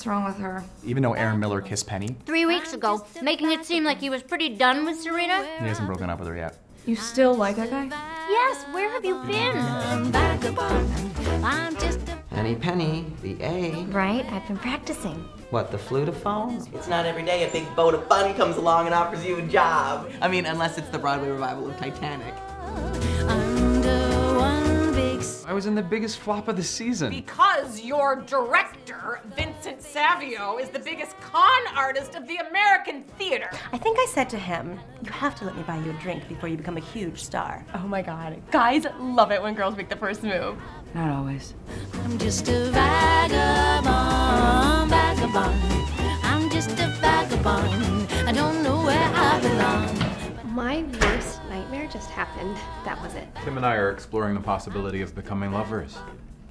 What's wrong with her? Even though Aaron Miller kissed Penny 3 weeks ago, making it seem like he was pretty done with Serena. He hasn't broken up with her yet. You still like that guy? Yes, where have you been? Penny, Penny, the A. Right, I've been practicing. What, the flutophone? It's not every day a big boat of fun comes along and offers you a job. I mean, unless it's the Broadway revival of Titanic. I was in the biggest flop of the season. Because your director, Vincent Savio, is the biggest con artist of the American theater. I think I said to him, you have to let me buy you a drink before you become a huge star. Oh my God, guys love it when girls make the first move. Not always. I'm just a vagabond, vagabond. I'm just a vagabond. I don't know where I belong. My worst nightmare just happened. That was it. Tim and I are exploring the possibility of becoming lovers.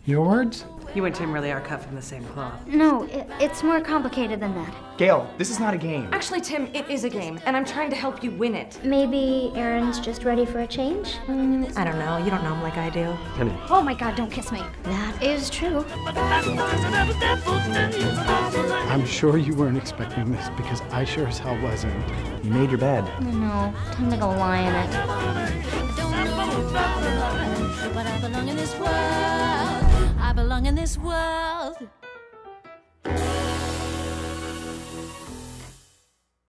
Your words? You and Tim really are cut from the same cloth. No, it's more complicated than that. Gail, this is not a game. Actually, Tim, it is a game, and I'm trying to help you win it. Maybe Aaron's just ready for a change? I don't know. You don't know him like I do. Penny. Oh my God, don't kiss me. That is true. I'm sure you weren't expecting this, because I sure as hell wasn't. You made your bed. I know. Time to go lie in it. I belong in this world.